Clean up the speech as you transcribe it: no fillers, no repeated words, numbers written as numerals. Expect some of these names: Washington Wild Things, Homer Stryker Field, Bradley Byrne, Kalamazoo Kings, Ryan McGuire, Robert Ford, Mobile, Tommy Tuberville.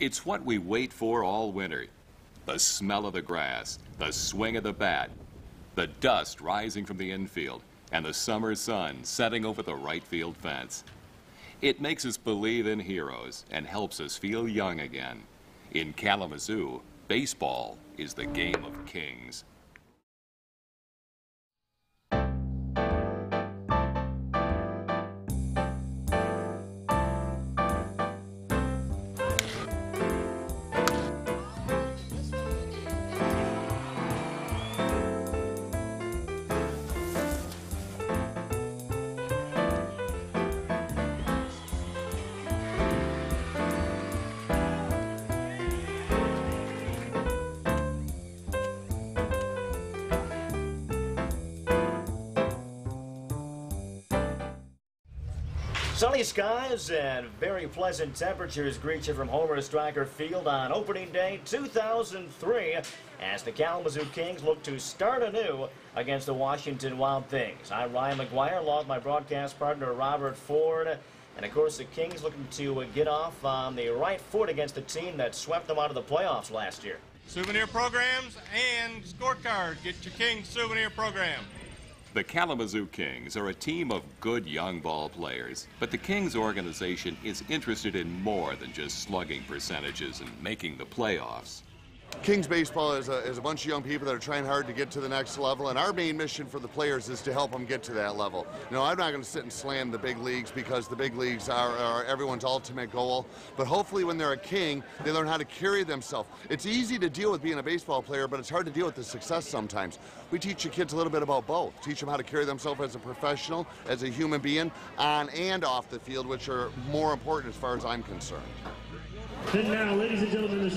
It's what we wait for all winter. The smell of the grass, the swing of the bat, the dust rising from the infield, and the summer sun setting over the right field fence. It makes us believe in heroes and helps us feel young again. In Kalamazoo, baseball is the game of kings. Sunny skies and very pleasant temperatures greet you from Homer Stryker Field on opening day 2003 as the Kalamazoo Kings look to start anew against the Washington Wild Things. I'm Ryan McGuire, along with my broadcast partner Robert Ford. And of course the Kings looking to get off on the right foot against the team that swept them out of the playoffs last year. Souvenir programs and scorecard. Get your Kings souvenir program. The Kalamazoo Kings are a team of good young ball players, but the Kings organization is interested in more than just slugging percentages and making the playoffs. Kings baseball is a bunch of young people that are trying hard to get to the next level, and our main mission for the players is to help them get to that level. No, I'm not going to sit and slam the big leagues because the big leagues are everyone's ultimate goal, but hopefully when they're a King, they learn how to carry themselves. It's easy to deal with being a baseball player, but it's hard to deal with the success sometimes. We teach the kids a little bit about both. Teach them how to carry themselves as a professional, as a human being, on and off the field, which are more important as far as I'm concerned. And now, ladies and gentlemen,